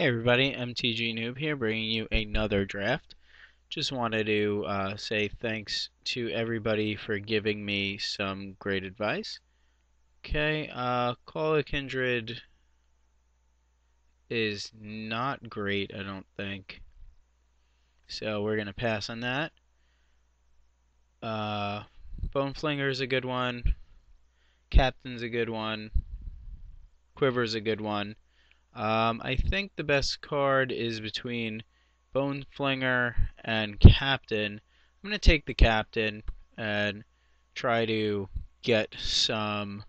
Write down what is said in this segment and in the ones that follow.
Hey everybody, MTG Noob here, bringing you another draft. Just wanted to say thanks to everybody for giving me some great advice. Okay, Coilkindred is not great, I don't think. So we're going to pass on that. Boneflinger is a good one. Captain's a good one. Quiver's a good one. I think the best card is between Boneflinger and Captain. I'm going to take the Captain and try to get some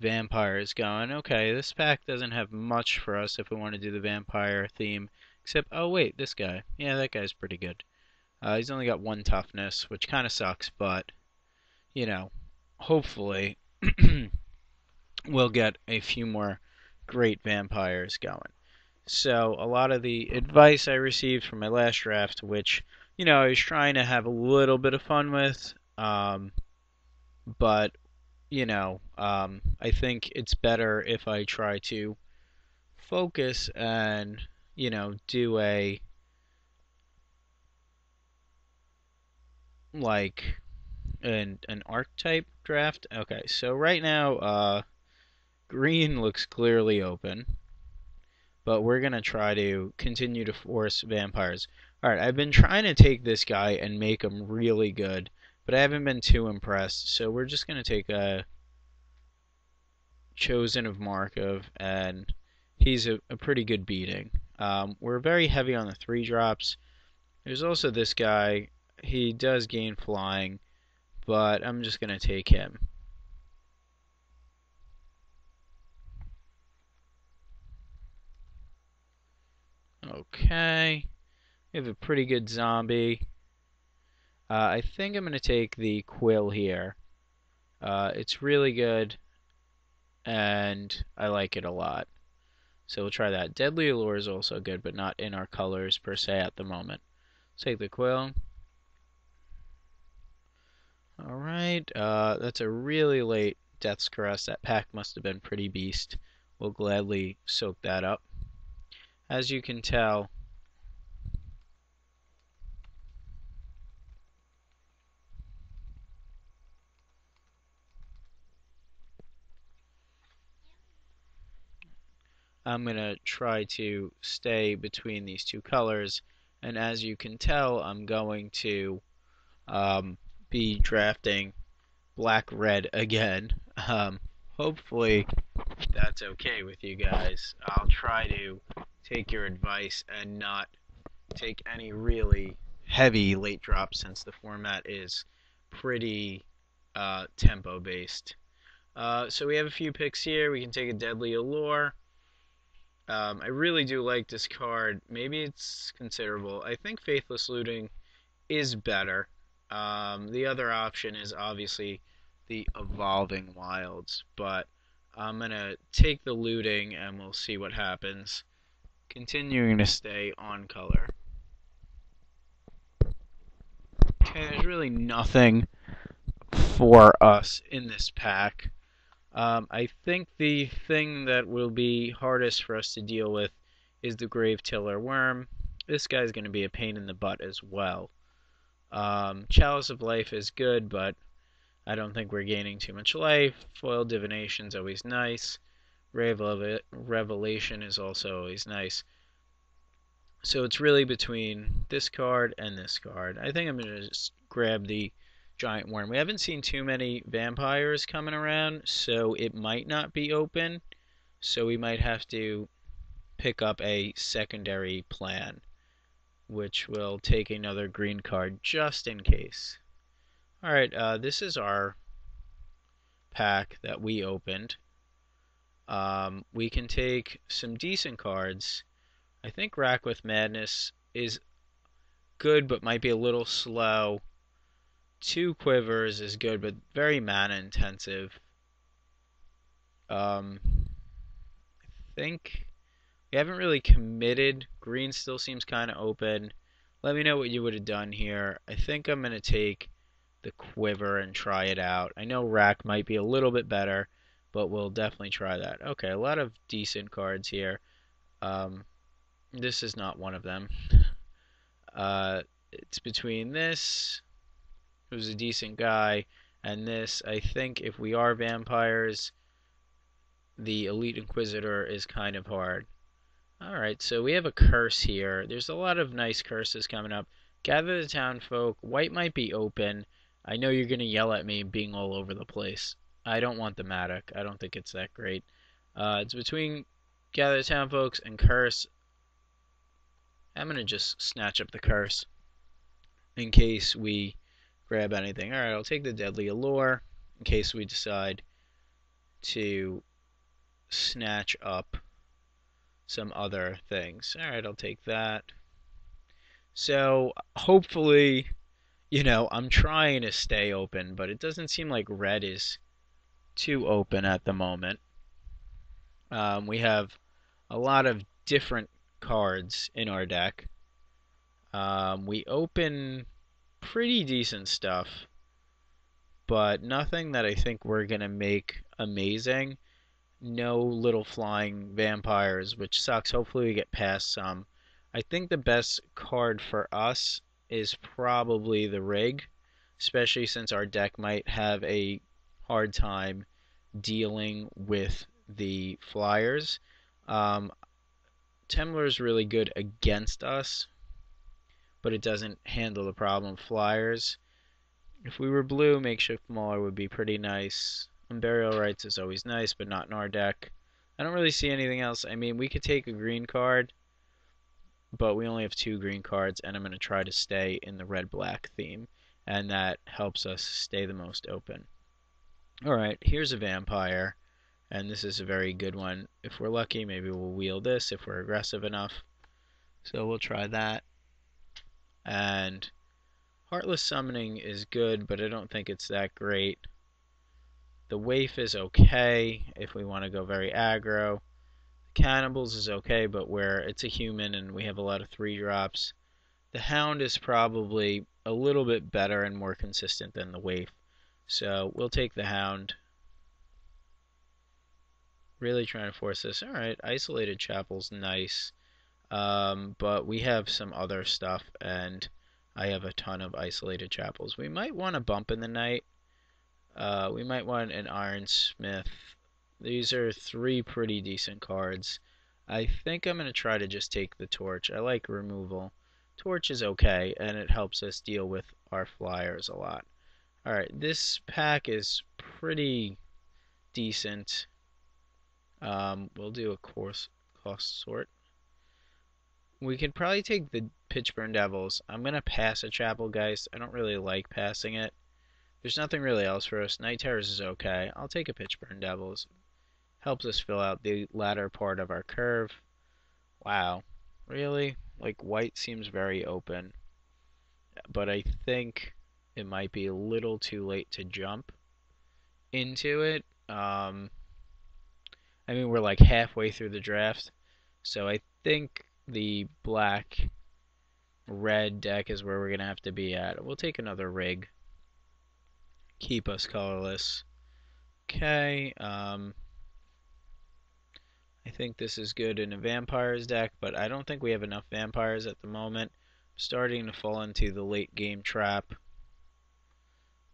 vampires going. Okay, this pack doesn't have much for us if we want to do the vampire theme. Except, oh wait, this guy. Yeah, that guy's pretty good. He's only got one toughness, which kind of sucks, but, you know, hopefully we'll get a few more great vampires going. So a lot of the advice I received from my last draft, which, you know, I was trying to have a little bit of fun with, but, you know, I think it's better if I try to focus and, you know, do a, like, an archetype draft. Okay, so right now, green looks clearly open, but we're going to try to continue to force vampires. Alright, I've been trying to take this guy and make him really good, but I haven't been too impressed, so we're just going to take a Chosen of Markov, and he's a pretty good beating. We're very heavy on the 3-drops. There's also this guy. He does gain flying, but I'm just going to take him. Okay, we have a pretty good zombie. I think I'm going to take the Quill here. It's really good, and I like it a lot. So we'll try that. Deadly Allure is also good, but not in our colors per se at the moment. Let's take the Quill. Alright, that's a really late Death's Caress. That pack must have been pretty beast. We'll gladly soak that up. As you can tell, I'm going to try to stay between these two colors, and as you can tell, I'm going to be drafting black-red again. Hopefully that's okay with you guys. I'll try to take your advice and not take any really heavy late drops since the format is pretty tempo based. So we have a few picks here. We can take a Deadly Allure. I really do like this card. Maybe it's considerable. I think Faithless Looting is better. The other option is obviously the Evolving Wilds, but I'm going to take the Looting and we'll see what happens. Continuing to stay on color. Okay, there's really nothing for us in this pack. I think the thing that will be hardest for us to deal with is the Grave Tiller Worm. This guy's going to be a pain in the butt as well. Chalice of Life is good, but I don't think we're gaining too much life. Foil Divination is always nice. Rave of Revelation is also always nice. So it's really between this card and this card. I think I'm going to just grab the Giant Worm. We haven't seen too many vampires coming around, so it might not be open. So we might have to pick up a secondary plan, which will take another green card just in case. Alright, this is our pack that we opened. We can take some decent cards. I think Rack with Madness is good, but might be a little slow. Two Quivers is good, but very mana intensive. I think we haven't really committed. Green still seems kind of open. Let me know what you would have done here. I think I'm going to take the Quiver and try it out. I know Rack might be a little bit better, but we'll definitely try that. Okay, a lot of decent cards here. This is not one of them. It's between this, who's a decent guy, and this. I think if we are vampires, the Elite Inquisitor is kind of hard. Alright, so we have a curse here. There's a lot of nice curses coming up. Gather the Townsfolk. White might be open. I know you're going to yell at me being all over the place. I don't want the Madoc. I don't think it's that great. It's between Gather the Townsfolk and Curse. I'm going to just snatch up the Curse in case we grab anything. Alright, I'll take the Deadly Allure in case we decide to snatch up some other things. Alright, I'll take that. So, hopefully, you know, I'm trying to stay open, but it doesn't seem like red is too open at the moment. We have a lot of different cards in our deck. We open pretty decent stuff, but nothing that I think we're going to make amazing. No little flying vampires, which sucks. Hopefully we get past some. I think the best card for us is probably the Rig, especially since our deck might have a hard time dealing with the flyers. Temler's really good against us, but it doesn't handle the problem flyers. If we were blue, Makeshift Mauler would be pretty nice. And Burial Rites is always nice, but not in our deck. I don't really see anything else. I mean, we could take a green card, but we only have 2 green cards, and I'm going to try to stay in the red-black theme, and that helps us stay the most open. Alright, here's a vampire, and this is a very good one. If we're lucky, maybe we'll wheel this if we're aggressive enough. So we'll try that. And Heartless Summoning is good, but I don't think it's that great. The Waif is okay if we want to go very aggro. Cannibals is okay, but where it's a human and we have a lot of 3-drops. The Hound is probably a little bit better and more consistent than the Waif. So we'll take the Hound. Really trying to force this. Alright, Isolated Chapel's nice. But we have some other stuff, and I have a ton of Isolated Chapels. We might want to Bump in the Night. We might want an Ironsmith. These are 3 pretty decent cards. I think I'm going to try to just take the Torch. I like removal. Torch is okay, and it helps us deal with our flyers a lot. Alright, this pack is pretty decent. We'll do a cost sort. We could probably take the Pitchburn Devils. I'm going to pass a Chapel Geist. I don't really like passing it. There's nothing really else for us. Night Terrors is okay. I'll take a Pitchburn Devils. Helps us fill out the latter part of our curve. Wow. Really? Like, white seems very open. But I think it might be a little too late to jump into it. I mean, we're like halfway through the draft. So I think the black-red deck is where we're going to have to be at. We'll take another Rig. Keep us colorless. Okay, I think this is good in a Vampire's deck, but I don't think we have enough Vampires at the moment. I'm starting to fall into the late game trap.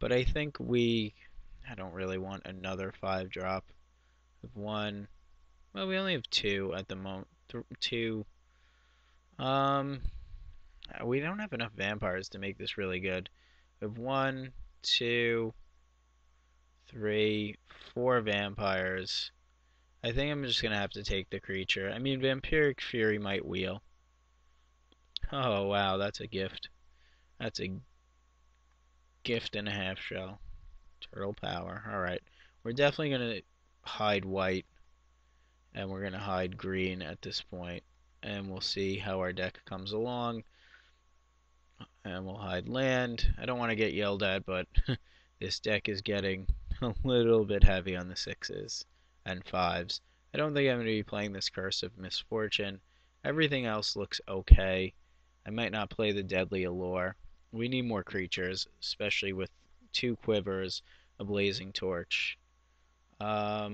But I think I don't really want another 5-drop. We have 1. Well, we only have 2 at the moment. 2. We don't have enough Vampires to make this really good. We have 1, 2, 3, 4 vampires. I think I'm just gonna have to take the creature. I mean, Vampiric Fury might wheel. Oh wow, that's a gift. That's a gift and a half shell. Turtle power. Alright. We're definitely gonna hide white, and we're gonna hide green at this point. And we'll see how our deck comes along. And we'll hide land. I don't want to get yelled at, but this deck is getting a little bit heavy on the 6s and 5s. I don't think I'm going to be playing this Curse of Misfortune. Everything else looks okay. I might not play the Deadly Allure. We need more creatures, especially with 2 quivers, a Blazing Torch. I'll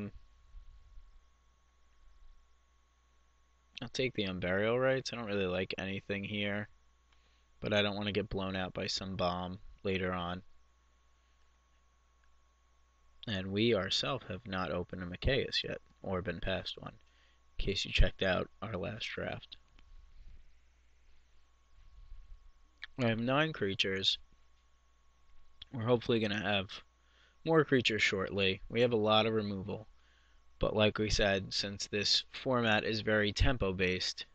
take the Burial Rites. I don't really like anything here, but I don't want to get blown out by some bomb later on. And we ourselves have not opened a Machaeus yet, or been past one, in case you checked out our last draft. I have 9 creatures. We're hopefully going to have more creatures shortly. We have a lot of removal. But like we said, since this format is very tempo-based,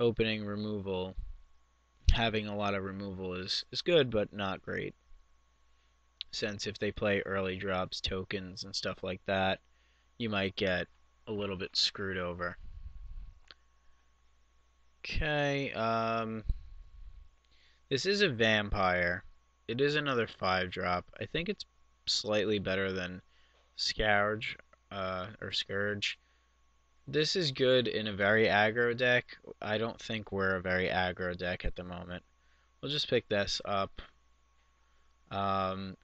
opening removal, having a lot of removal is good, but not great. Since if they play early drops, tokens, and stuff like that, you might get a little bit screwed over. Okay, this is a Vampire. It is another 5-drop. I think it's slightly better than Scourge, This is good in a very aggro deck. I don't think we're a very aggro deck at the moment. We'll just pick this up.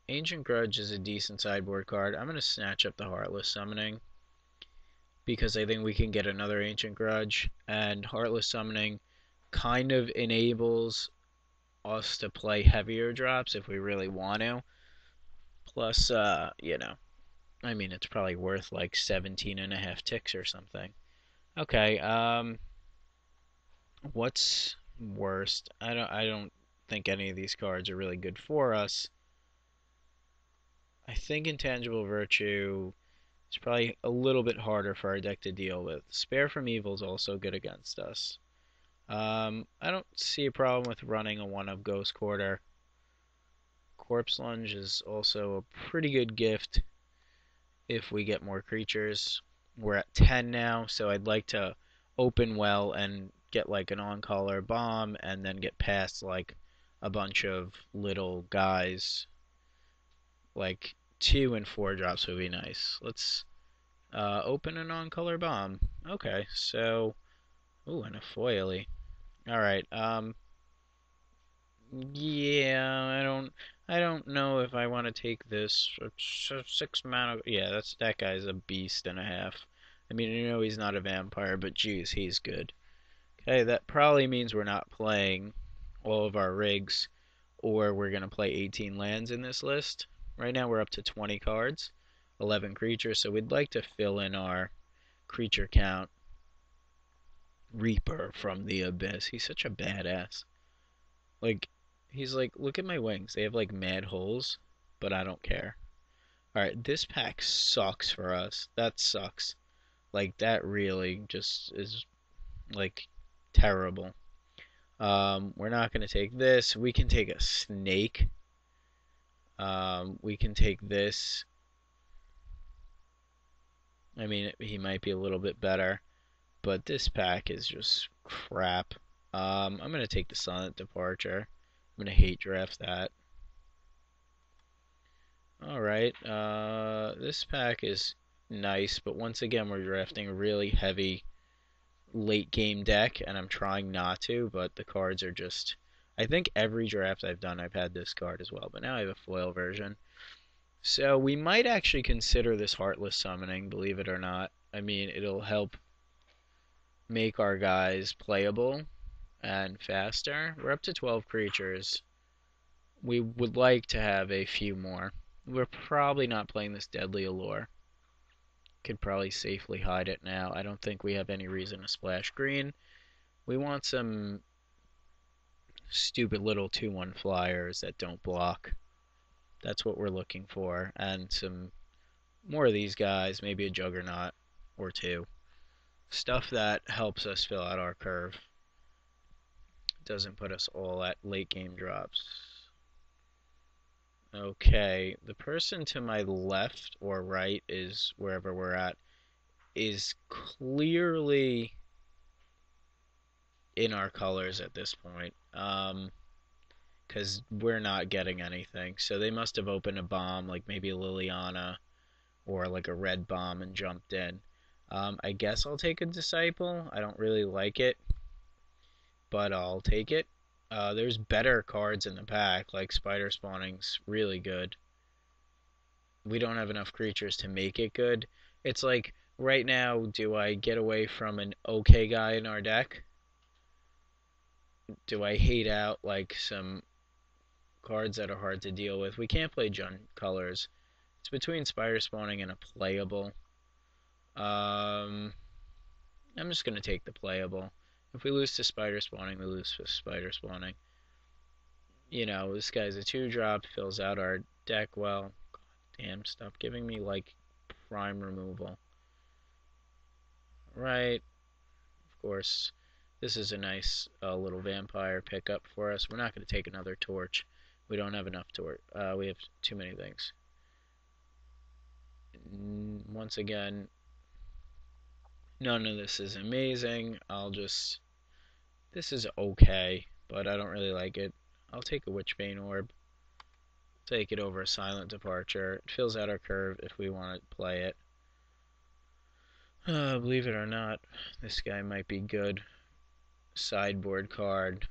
Ancient Grudge is a decent sideboard card. I'm going to snatch up the Heartless Summoning, because I think we can get another Ancient Grudge, and Heartless Summoning kind of enables us to play heavier drops if we really want to. Plus, you know, I mean, it's probably worth like 17.5 ticks or something. Okay, what's worst? I don't think any of these cards are really good for us. I think Intangible Virtue is probably a little bit harder for our deck to deal with. Spare from Evil is also good against us. I don't see a problem with running a 1-of Ghost Quarter. Corpse Lunge is also a pretty good gift if we get more creatures. We're at 10 now, so I'd like to open well and get like an on-color bomb and then get past like a bunch of little guys. Like 2 and 4 drops would be nice. Let's open an on-color bomb. Okay, so... Ooh, and a foily. Alright, yeah, I don't know if I want to take this. 6 mana... Yeah, that guy's a beast and a half. I mean, you know he's not a vampire, but geez, he's good. Okay, that probably means we're not playing all of our rigs, or we're going to play 18 lands in this list. Right now we're up to 20 cards, 11 creatures, so we'd like to fill in our creature count. Reaper from the Abyss. He's such a badass. Like, he's like, look at my wings. They have, like, mad holes, but I don't care. Alright, this pack sucks for us. That sucks. Like, that really just is, like, terrible. We're not going to take this. We can take a snake. We can take this. I mean, he might be a little bit better. But this pack is just crap. I'm going to take the Silent Departure. I'm going to hate draft that. Alright, this pack is nice, but once again we're drafting a really heavy late game deck, and I'm trying not to, but the cards are just... I think every draft I've done I've had this card as well, but now I have a foil version. So we might actually consider this Heartless Summoning, believe it or not. I mean, it'll help make our guys playable and faster. We're up to 12 creatures. We would like to have a few more. We're probably not playing this Deadly Allure. Could probably safely hide it now. I don't think we have any reason to splash green. We want some stupid little 2-1 flyers that don't block. That's what we're looking for. And some more of these guys, maybe a Juggernaut or two. Stuff that helps us fill out our curve. Doesn't put us all at late game drops. Okay, the person to my left or right is wherever we're at is clearly in our colors at this point. 'Cause we're not getting anything. So they must have opened a bomb, like maybe a Liliana or like a red bomb, and jumped in. I guess I'll take a Disciple. I don't really like it, but I'll take it. There's better cards in the pack, like Spider Spawning's really good. We don't have enough creatures to make it good. It's like Right now, do I get away from an okay guy in our deck? Do I hate out, like, some cards that are hard to deal with? We can't play Jun Colors. It's between Spider Spawning and a playable. I'm just going to take the playable. If we lose to Spider Spawning, we lose to Spider Spawning. You know, this guy's a 2-drop, fills out our deck well. God damn, stop giving me, like, prime removal. Right. Of course, this is a nice little vampire pickup for us. We're not going to take another torch. We don't have enough torch. We have too many things. Once again, none of this is amazing. I'll just... This is okay, but I don't really like it. I'll take a Witchbane Orb. Take it over a Silent Departure. It fills out our curve if we want to play it. Believe it or not, this guy might be good. Sideboard card.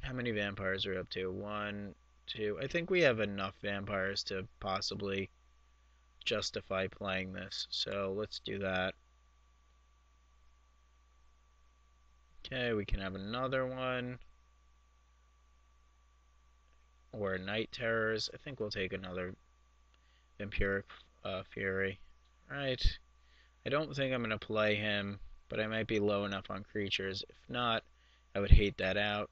How many vampires are we up to? 1, 2... I think we have enough vampires to possibly justify playing this. So let's do that. Okay, we can have another one. Or Night Terrors. I think we'll take another Vampiric Fury. Right. I don't think I'm going to play him, but I might be low enough on creatures. If not, I would hate that out.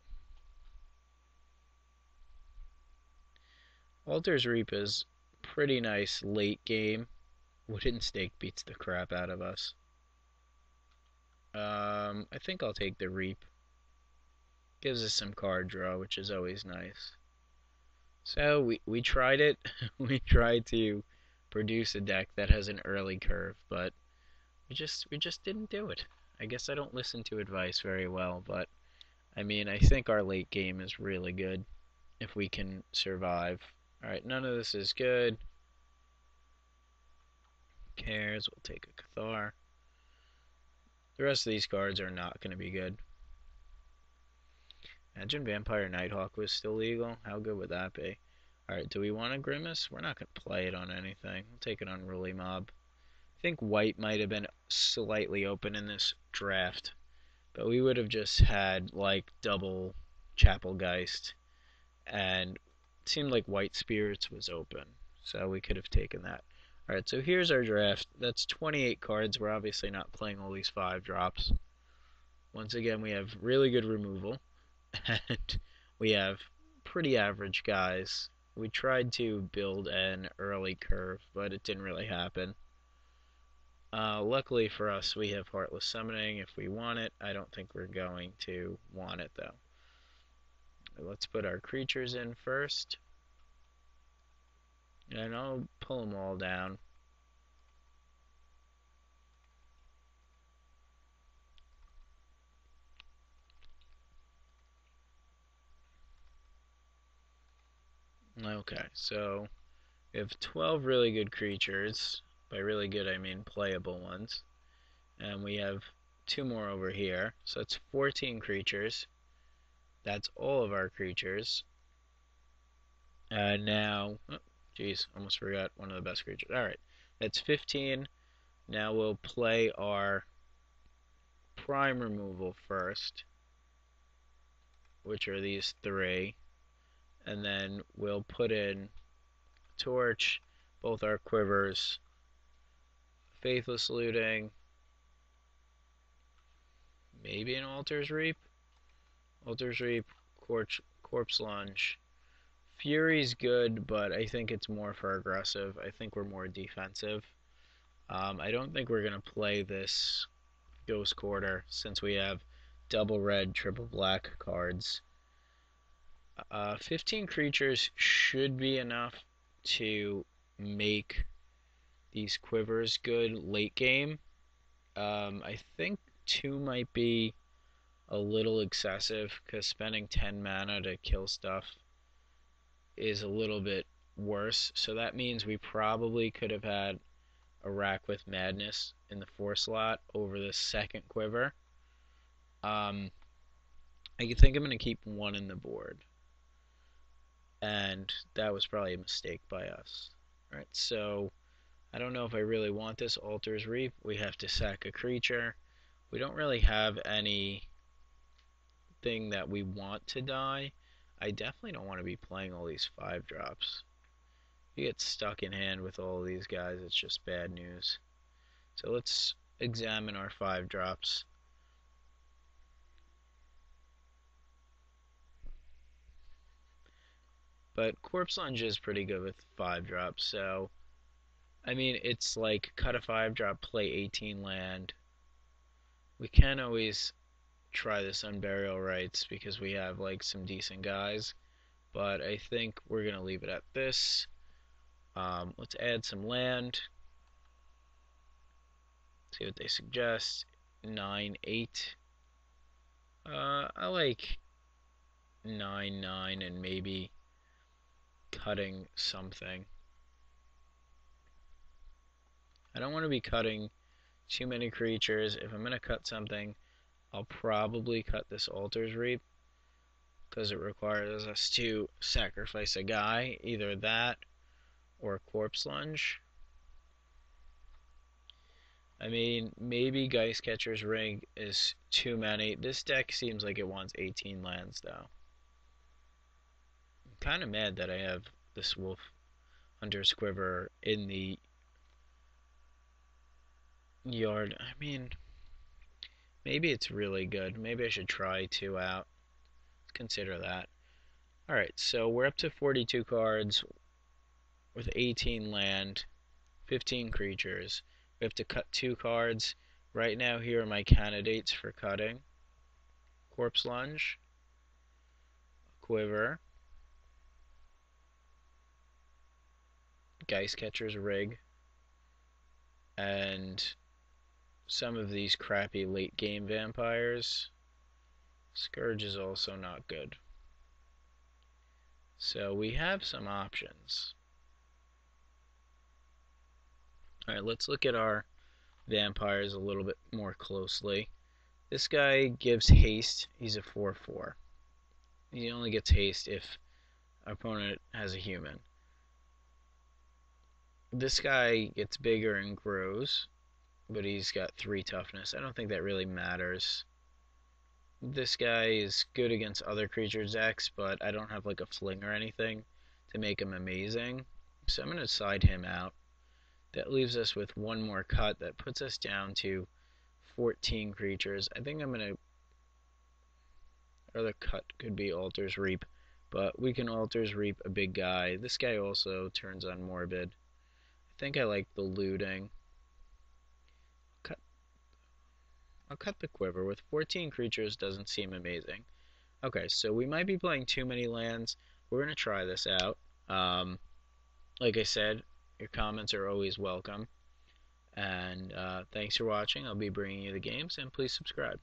Walter's Reap is pretty nice late game. Wooden Stake beats the crap out of us. I think I'll take the Reap. Gives us some card draw, which is always nice. So we tried it. We tried to produce a deck that has an early curve, but we just didn't do it. I guess I don't listen to advice very well, but I mean, I think our late game is really good if we can survive. All right, none of this is good. Who cares? We'll take a Cathar. The rest of these cards are not going to be good. Imagine Vampire Nighthawk was still legal. How good would that be? Alright, do we want a Grimace? We're not going to play it on anything. We'll take an Unruly Mob. I think white might have been slightly open in this draft, but we would have just had, like, double Chapel Geist, and it seemed like White Spirits was open, so we could have taken that. Alright, so here's our draft. That's 28 cards. We're obviously not playing all these 5-drops. Once again, we have really good removal. And we have pretty average guys. We tried to build an early curve, but it didn't really happen. Luckily for us, we have Heartless Summoning if we want it. I don't think we're going to want it, though. Let's put our creatures in first. And I'll pull them all down. Okay, so we have 12 really good creatures. By really good, I mean playable ones. And we have 2 more over here. So that's 14 creatures. That's all of our creatures. And now, oh, geez, almost forgot one of the best creatures. Alright, that's 15. Now we'll play our prime removal first, which are these 3. And then we'll put in Torch, both our Quivers, Faithless Looting, maybe an Altar's Reap, Corpse Lunge. Fury's good, but I think it's more for aggressive. I think we're more defensive. I don't think we're going to play this Ghost Quarter since we have double red, triple black cards. 15 creatures should be enough to make these Quivers good late game. I think 2 might be a little excessive, because spending 10 mana to kill stuff is a little bit worse. So that means we probably could have had a Rack with Madness in the 4 slot over the second Quiver. I think I'm going to keep 1 in the board. And that was probably a mistake by us. All right, so I don't know if I really want this. Altars Reap. We have to sack a creature. We don't really have anything that we want to die. I definitely don't want to be playing all these 5-drops. If you get stuck in hand with all of these guys, it's just bad news. So let's examine our 5-drops. But Corpse Lunge is pretty good with 5-drops, so... I mean, it's like, cut a 5-drop, play 18 land. We can always try this on Burial Rites, because we have, like, some decent guys. But I think we're going to leave it at this. Let's add some land. See what they suggest. 9-8. I like 9-9 and maybe cutting something. I don't want to be cutting too many creatures. If I'm going to cut something, I'll probably cut this Altar's Reap, because it requires us to sacrifice a guy, either that or Corpse Lunge. I mean, maybe Geist Catcher's Ring is too many. This deck seems like it wants 18 lands, though. I'm kind of mad that I have this Wolf Hunter's Quiver in the yard. I mean, maybe it's really good. Maybe I should try 2 out. Consider that. Alright, so we're up to 42 cards with 18 land, 15 creatures. We have to cut 2 cards. Right now, here are my candidates for cutting. Corpse Lunge, Quiver, Geist Catcher's Rig, and some of these crappy late game vampires. Scourge is also not good. So we have some options. Alright, let's look at our vampires a little bit more closely. This guy gives haste. He's a 4-4. He only gets haste if our opponent has a human. This guy gets bigger and grows, but he's got 3 toughness. I don't think that really matters. This guy is good against other creatures' decks, but I don't have like a fling or anything to make him amazing. So I'm going to side him out. That leaves us with 1 more cut. That puts us down to 14 creatures. I think I'm going to... Or the cut could be Altar's Reap. But we can Altar's Reap a big guy. This guy also turns on Morbid. I think I like the looting. I'll cut the Quiver. With 14 creatures, doesn't seem amazing. Okay, so we might be playing too many lands. We're going to try this out. Like I said... Your comments are always welcome, and thanks for watching. I'll be bringing you the games, and please subscribe.